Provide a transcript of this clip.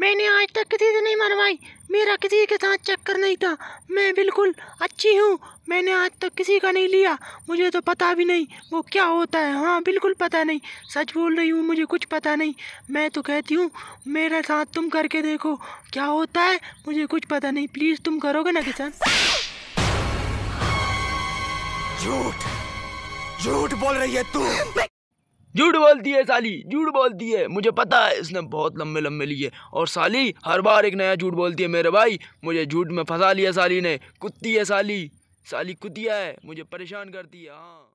मैंने आज तक किसी से नहीं मनवाई, मेरा किसी के साथ चक्कर नहीं था, मैं बिल्कुल अच्छी हूँ, मैंने आज तक किसी का नहीं लिया, मुझे तो पता भी नहीं वो क्या होता है। हाँ बिल्कुल पता नहीं, सच बोल रही हूँ, मुझे कुछ पता नहीं। मैं तो कहती हूँ मेरे साथ तुम करके देखो क्या होता है, मुझे कुछ पता नहीं, प्लीज़ तुम करोगे ना किसान? झूठ झूठ बोल रही है तू, झूठ बोलती है साली, झूठ बोलती है, मुझे पता है इसने बहुत लंबे लंबे लिए, और साली हर बार एक नया झूठ बोलती है। मेरे भाई मुझे झूठ में फंसा लिया साली ने, कुत्ती है साली, साली कुतिया है, मुझे परेशान करती है। हाँ।